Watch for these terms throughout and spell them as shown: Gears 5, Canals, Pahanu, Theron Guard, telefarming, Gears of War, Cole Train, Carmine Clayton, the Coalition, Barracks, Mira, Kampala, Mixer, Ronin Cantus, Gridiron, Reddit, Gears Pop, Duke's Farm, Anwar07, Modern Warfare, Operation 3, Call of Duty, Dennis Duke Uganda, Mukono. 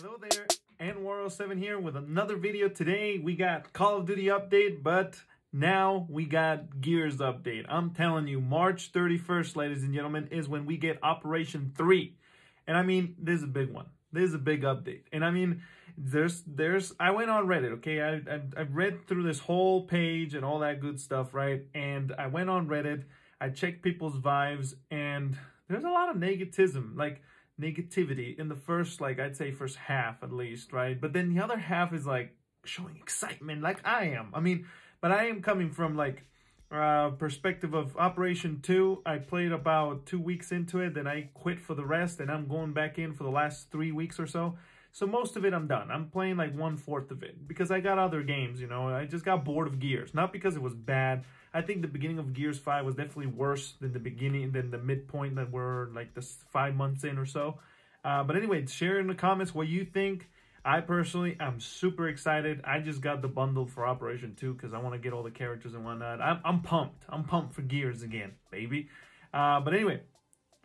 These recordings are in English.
Hello there, Anwar07 here with another video. Today we got Call of Duty update, but now we got Gears update. I'm telling you, March 31st, ladies and gentlemen, is when we get Operation 3. And I mean, this is a big one. This is a big update. And I mean, I went on Reddit, okay? I read through this whole page and all that good stuff, right? And I went on Reddit, I checked people's vibes, and there's a lot of negativism, like negativity in the first, like, I'd say first half at least, right? But then the other half is like showing excitement, like I am. I mean, but I am coming from like perspective of Operation 2. I played about 2 weeks into it, then I quit for the rest, and I'm going back in for the last 3 weeks or so. So most of it I'm done. I'm playing like 1/4 of it because I got other games, you know. I just got bored of Gears, not because it was bad. I think the beginning of Gears 5 was definitely worse than the beginning, than the midpoint that we're like this 5 months in or so. But anyway, share in the comments what you think. I personally am super excited. I just got the bundle for Operation 2 because I want to get all the characters and whatnot. I'm pumped. I'm pumped for Gears again, baby. But anyway,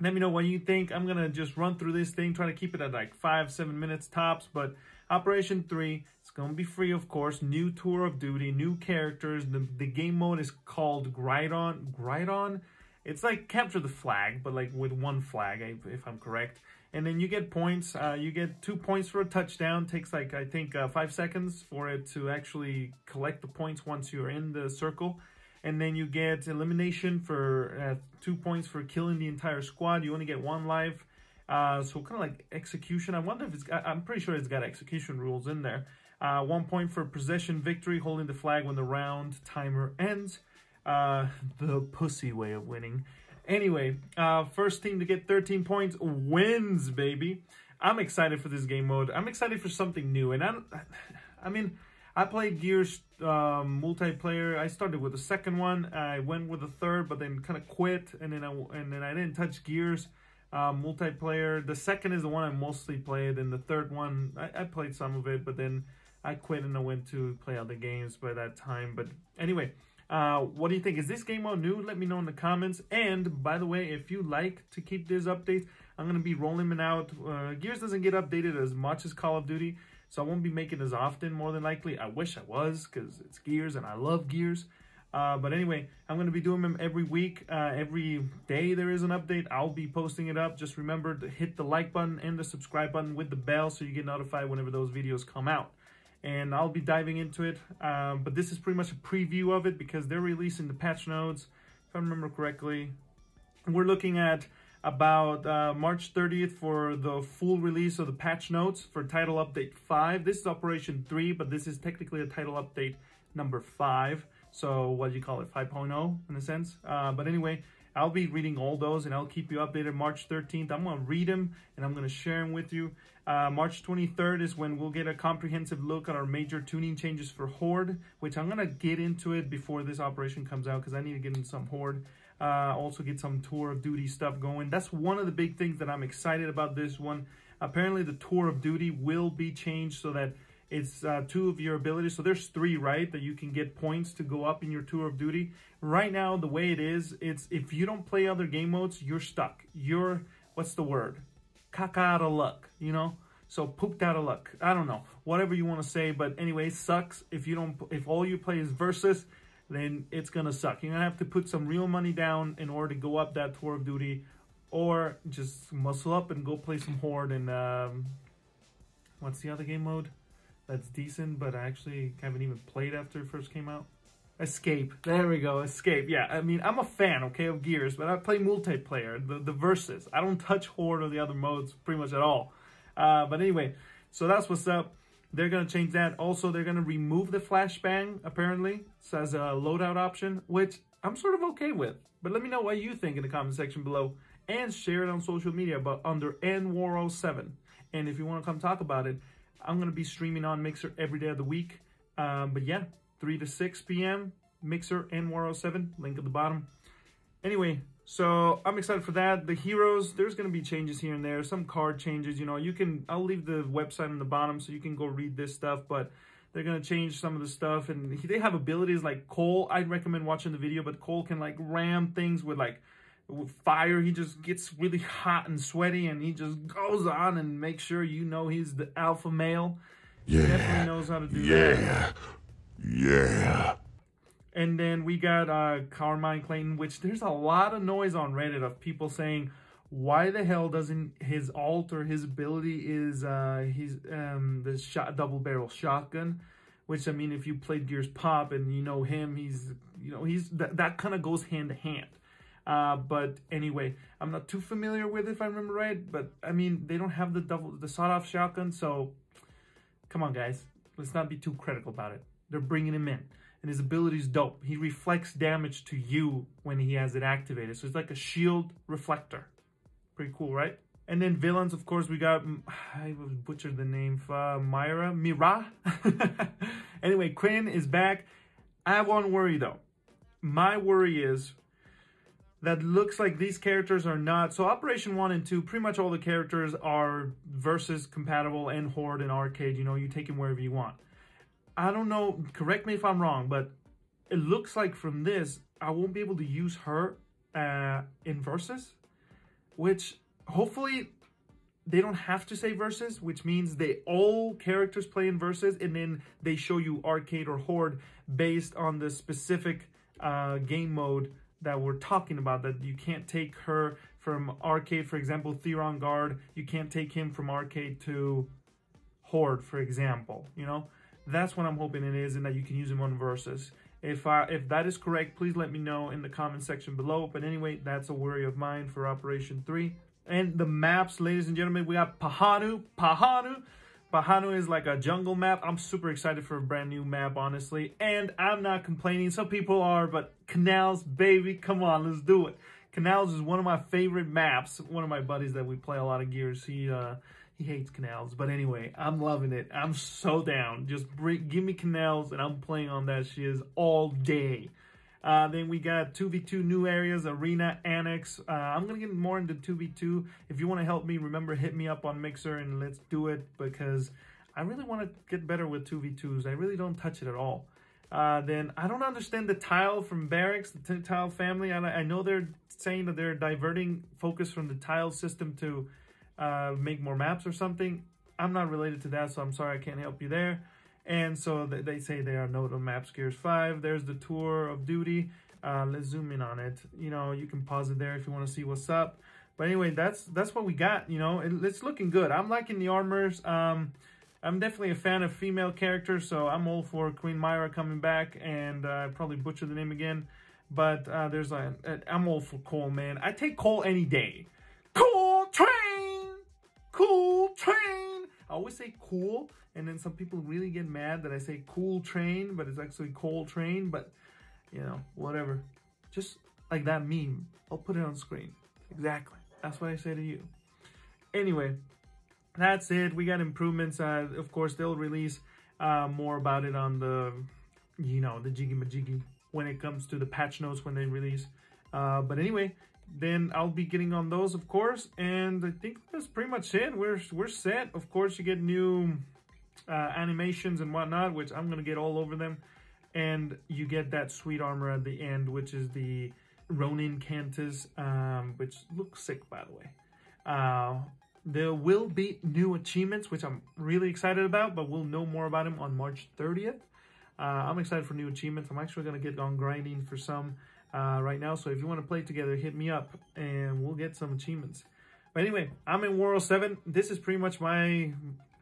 let me know what you think. I'm going to just run through this thing, try to keep it at like 5-7 minutes tops. But Operation 3, it's going to be free, of course. New tour of duty, new characters. The game mode is called Gridiron. It's like capture the flag, but like with one flag, if I'm correct. And then you get points. You get 2 points for a touchdown. Takes like, I think, 5 seconds for it to actually collect the points once you're in the circle. And then you get elimination for 2 points for killing the entire squad. You only get 1 life. So kind of like execution. I wonder if it's got, I'm pretty sure it's got execution rules in there. 1 point for possession victory, holding the flag when the round timer ends. The pussy way of winning. Anyway, first team to get 13 points wins, baby. I'm excited for this game mode. I'm excited for something new. And I mean, I played Gears multiplayer. I started with the second one. I went with the third, but then kind of quit. And then I didn't touch Gears multiplayer. The second is the one I mostly played. And the third one, I played some of it, but then I quit and I went to play other games by that time. But anyway, what do you think? Is this game mode new? Let me know in the comments. And by the way, if you like to keep these updates, I'm going to be rolling them out. Gears doesn't get updated as much as Call of Duty, so I won't be making as often, more than likely. I wish I was, because it's Gears and I love Gears. But anyway, I'm going to be doing them every week. Every day there is an update, I'll be posting it up. Just remember to hit the like button and the subscribe button with the bell so you get notified whenever those videos come out. And I'll be diving into it. But this is pretty much a preview of it because they're releasing the patch notes, if I remember correctly. We're looking at about March 30th for the full release of the patch notes for Title Update 5. This is Operation 3, but this is technically a Title Update number 5. So what do you call it, 5.0 in a sense? But anyway, I'll be reading all those and I'll keep you updated. March 13th, I'm going to read them and I'm going to share them with you. March 23rd is when we'll get a comprehensive look at our major tuning changes for Horde, which I'm going to get into it before this operation comes out because I need to get into some Horde. Also get some Tour of Duty stuff going. That's one of the big things that I'm excited about this one. Apparently the Tour of Duty will be changed so that it's 2 of your abilities. So there's 3, right, that you can get points to go up in your Tour of Duty. Right now, the way it is, it's if you don't play other game modes, you're stuck. You're, what's the word? Caca out of luck, you know? So pooped out of luck. I don't know, whatever you want to say. But anyway, it sucks. If you don't, if all you play is Versus, then it's going to suck. You're going to have to put some real money down in order to go up that Tour of Duty, or just muscle up and go play some Horde and what's the other game mode? That's decent, but I actually haven't even played after it first came out. Escape. There we go. Escape. Yeah, I mean, I'm a fan, okay, of Gears, but I play multiplayer, the Versus. I don't touch Horde or the other modes pretty much at all. But anyway, so that's what's up. They're going to change that. Also, they're going to remove the flashbang, apparently, so as a loadout option, which I'm sort of okay with. But let me know what you think in the comment section below and share it on social media, but under Anwar07. And if you want to come talk about it, I'm going to be streaming on Mixer every day of the week. But yeah, 3 to 6 p.m. Mixer Anwar07, link at the bottom. Anyway, so I'm excited for that. The heroes, there's going to be changes here and there. Some card changes, you know. You can, I'll leave the website in the bottom so you can go read this stuff. But they're going to change some of the stuff. And they have abilities like Cole. I'd recommend watching the video. But Cole can like ram things with like with fire. He just gets really hot and sweaty, and he just goes on and makes sure you know he's the alpha male. Yeah. He definitely knows how to do that. Yeah. And then we got Carmine Clayton, which there's a lot of noise on Reddit of people saying, why the hell doesn't his alt or his ability is the double-barrel shotgun? Which, I mean, if you played Gears Pop and you know him, he's, you know, he's that kind of goes hand to hand. But anyway, I'm not too familiar with it if I remember right. But I mean, they don't have the sawed-off shotgun, so come on, guys, let's not be too critical about it. They're bringing him in, and his ability's dope. He reflects damage to you when he has it activated, so it's like a shield reflector. Pretty cool, right? And then villains, of course, we got, I butchered the name, Mira. Anyway, Quinn is back. I have one worry, though. My worry is that looks like these characters are not. So Operation 1 and 2, pretty much all the characters are versus compatible and Horde and Arcade. You know, you take them wherever you want. I don't know, correct me if I'm wrong, but it looks like from this, I won't be able to use her in versus. Which, hopefully, they don't have to say versus, which means they all characters play in versus, and then they show you Arcade or Horde based on the specific game mode that we're talking about, that you can't take her from Arcade, for example, Theron Guard. You can't take him from Arcade to Horde, for example, you know? That's what I'm hoping it is, and that you can use him on versus. If that is correct, please let me know in the comment section below. But anyway, that's a worry of mine for Operation 3. And the maps, ladies and gentlemen, we got Pahanu. Pahanu is like a jungle map. I'm super excited for a brand new map, honestly. And I'm not complaining. Some people are, but Canals, baby, come on, let's do it. Canals is one of my favorite maps. One of my buddies that we play a lot of Gears, he hates Canals. But anyway, I'm loving it. I'm so down. Just give me Canals, and I'm playing on that shiz all day. Then we got 2v2 new areas, Arena, Annex. I'm going to get more into 2v2. If you want to help me, remember, hit me up on Mixer, and let's do it, because I really want to get better with 2v2s. I really don't touch it at all. Then I don't understand the tile from Barracks, the tile family. I know they're saying that they're diverting focus from the tile system to make more maps or something. I'm not related to that, so I'm sorry I can't help you there. And so they say they are node on maps Gears 5. There's the tour of duty. Let's zoom in on it. You know, you can pause it there if you want to see what's up. But anyway, that's what we got. You know, it's looking good. I'm liking the armors. I'm definitely a fan of female characters, so I'm all for Queen Mira coming back, and I probably butchered the name again, but there's I'm all for Cole, man. I take Cole any day. Cole Train! Cole Train! I always say cool, and then some people really get mad that I say Cool Train, but it's actually Cole Train, but, you know, whatever. Just like that meme. I'll put it on screen. Exactly. That's what I say to you. Anyway. That's it. We got improvements. Of course, they'll release more about it on the, you know, the jiggy majiggy when it comes to the patch notes when they release. But anyway, then I'll be getting on those, of course. And I think that's pretty much it. We're set. Of course, you get new animations and whatnot, which I'm gonna get all over them. And you get that sweet armor at the end, which is the Ronin Cantus, which looks sick, by the way. There will be new achievements, which I'm really excited about, but we'll know more about them on March 30th. I'm excited for new achievements. I'm actually going to get on grinding for some right now. So if you want to play together, hit me up and we'll get some achievements. But anyway, I'm Anwar07. This is pretty much my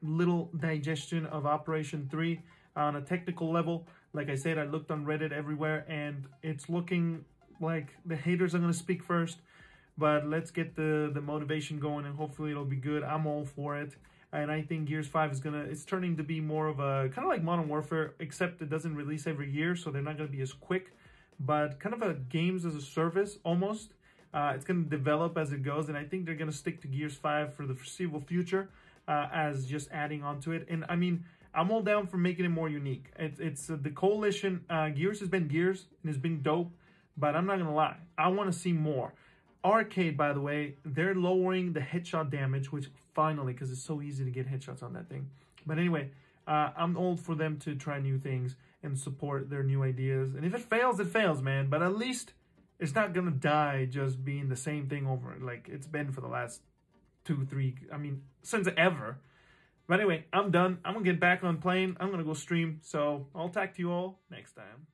little digestion of Operation 3 on a technical level. Like I said, I looked on Reddit everywhere, and it's looking like the haters are going to speak first. But let's get the motivation going, and hopefully it'll be good. I'm all for it. And I think Gears 5 is it's turning to be more of a, kind of like Modern Warfare, except it doesn't release every year, so they're not going to be as quick. But kind of a games as a service, almost. It's going to develop as it goes, and I think they're going to stick to Gears 5 for the foreseeable future as just adding on to it. And I mean, I'm all down for making it more unique. It's the Coalition. Gears has been Gears, and it's been dope, but I'm not going to lie. I want to see more. Arcade, by the way, they're lowering the headshot damage, which finally, because it's so easy to get headshots on that thing. But anyway, I'm old for them to try new things and support their new ideas. And if it fails, it fails, man. But at least It's not gonna die just being the same thing over, like it's been for the last two, three, I mean, since ever. But anyway, I'm done. I'm gonna get back on playing. I'm gonna go stream. So I'll talk to you all next time.